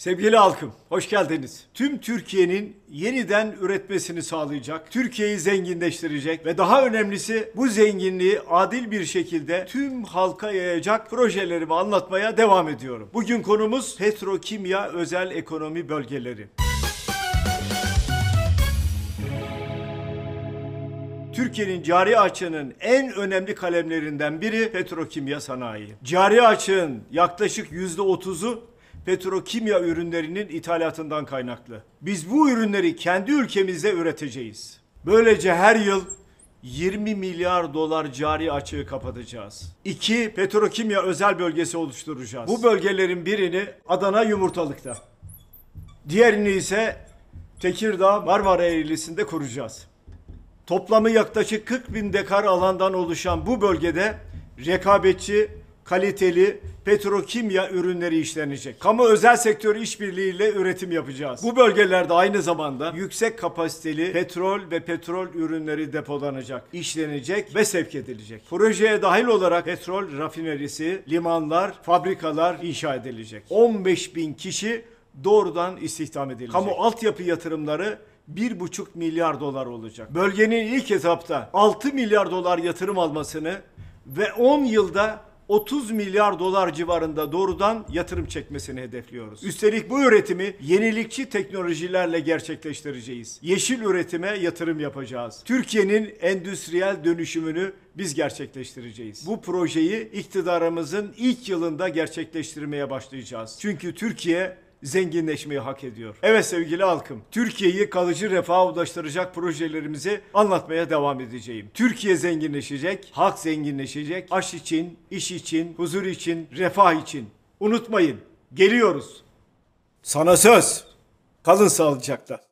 Sevgili halkım, hoş geldiniz. Tüm Türkiye'nin yeniden üretmesini sağlayacak, Türkiye'yi zenginleştirecek ve daha önemlisi bu zenginliği adil bir şekilde tüm halka yayacak projelerimi anlatmaya devam ediyorum. Bugün konumuz Petrokimya Özel Ekonomi Bölgeleri. Türkiye'nin cari açığının en önemli kalemlerinden biri petrokimya sanayi. Cari açığın yaklaşık %30'u petrokimya ürünlerinin ithalatından kaynaklı. Biz bu ürünleri kendi ülkemizde üreteceğiz. Böylece her yıl 20 milyar dolar cari açığı kapatacağız. 2. Petrokimya özel bölgesi oluşturacağız. Bu bölgelerin birini Adana Yumurtalık'ta, diğerini ise Tekirdağ Marmara Eğrisi'nde kuracağız. Toplamı yaklaşık 40 bin dekar alandan oluşan bu bölgede rekabetçi, kaliteli petrokimya ürünleri işlenecek. Kamu özel sektör işbirliğiyle üretim yapacağız. Bu bölgelerde aynı zamanda yüksek kapasiteli petrol ve petrol ürünleri depolanacak, işlenecek ve sevk edilecek. Projeye dahil olarak petrol rafinerisi, limanlar, fabrikalar inşa edilecek. 15 bin kişi doğrudan istihdam edilecek. Kamu altyapı yatırımları 1,5 milyar dolar olacak. Bölgenin ilk etapta 6 milyar dolar yatırım almasını ve 10 yılda 30 milyar dolar civarında doğrudan yatırım çekmesini hedefliyoruz. Üstelik bu üretimi yenilikçi teknolojilerle gerçekleştireceğiz. Yeşil üretime yatırım yapacağız. Türkiye'nin endüstriyel dönüşümünü biz gerçekleştireceğiz. Bu projeyi iktidarımızın ilk yılında gerçekleştirmeye başlayacağız. Çünkü Türkiye zenginleşmeyi hak ediyor. Evet sevgili halkım, Türkiye'yi kalıcı refaha ulaştıracak projelerimizi anlatmaya devam edeceğim. Türkiye zenginleşecek, halk zenginleşecek. Aş için, iş için, huzur için, refah için. Unutmayın, geliyoruz. Sana söz. Kalın sağlıcakla.